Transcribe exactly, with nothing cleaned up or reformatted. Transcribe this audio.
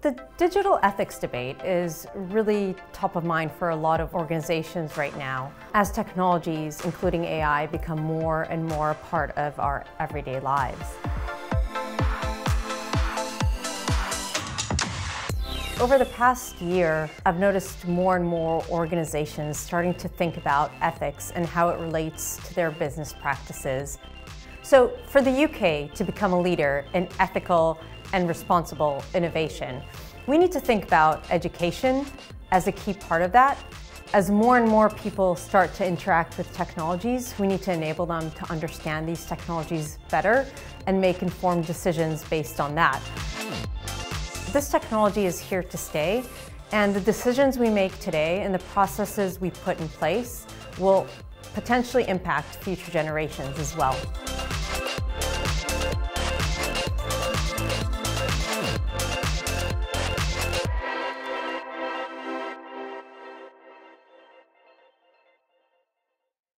The digital ethics debate is really top of mind for a lot of organizations right now. As technologies, including A I, become more and more a part of our everyday lives. Over the past year, I've noticed more and more organizations starting to think about ethics and how it relates to their business practices. So for the U K to become a leader in ethical and responsible innovation, we need to think about education as a key part of that. As more and more people start to interact with technologies, we need to enable them to understand these technologies better and make informed decisions based on that. This technology is here to stay, and the decisions we make today and the processes we put in place will potentially impact future generations as well.